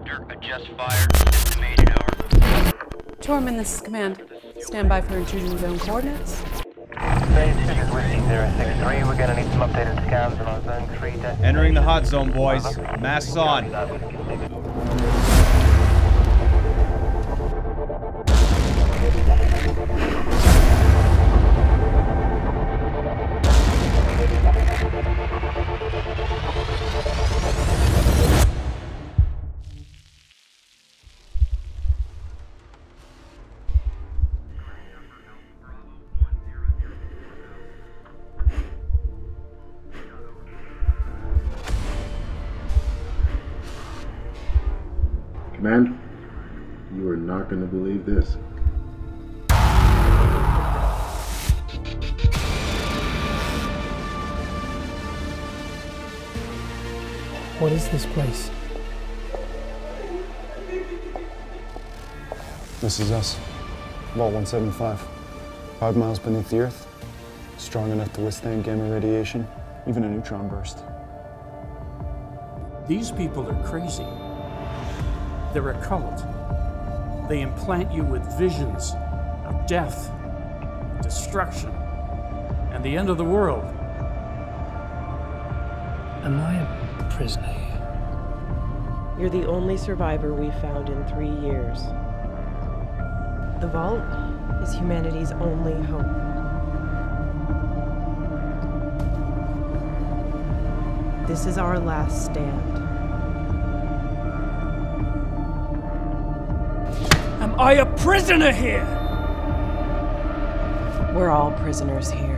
Raptor, adjust fire, estimated over. Tormin, this is Command. Stand by for intrusion zone coordinates. Base is Whiskey 063. We're gonna need some updated scans on zone 3. Entering the hot zone, boys. Masks on. Command, you are not going to believe this. What is this place? This is us. Vault 175. 5 miles beneath the Earth. Strong enough to withstand gamma radiation, even a neutron burst. These people are crazy. They're a cult. They implant you with visions of death, destruction, and the end of the world. Am I a prisoner here? You're the only survivor we've found in 3 years. The Vault is humanity's only hope. This is our last stand. Am I a prisoner here? We're all prisoners here.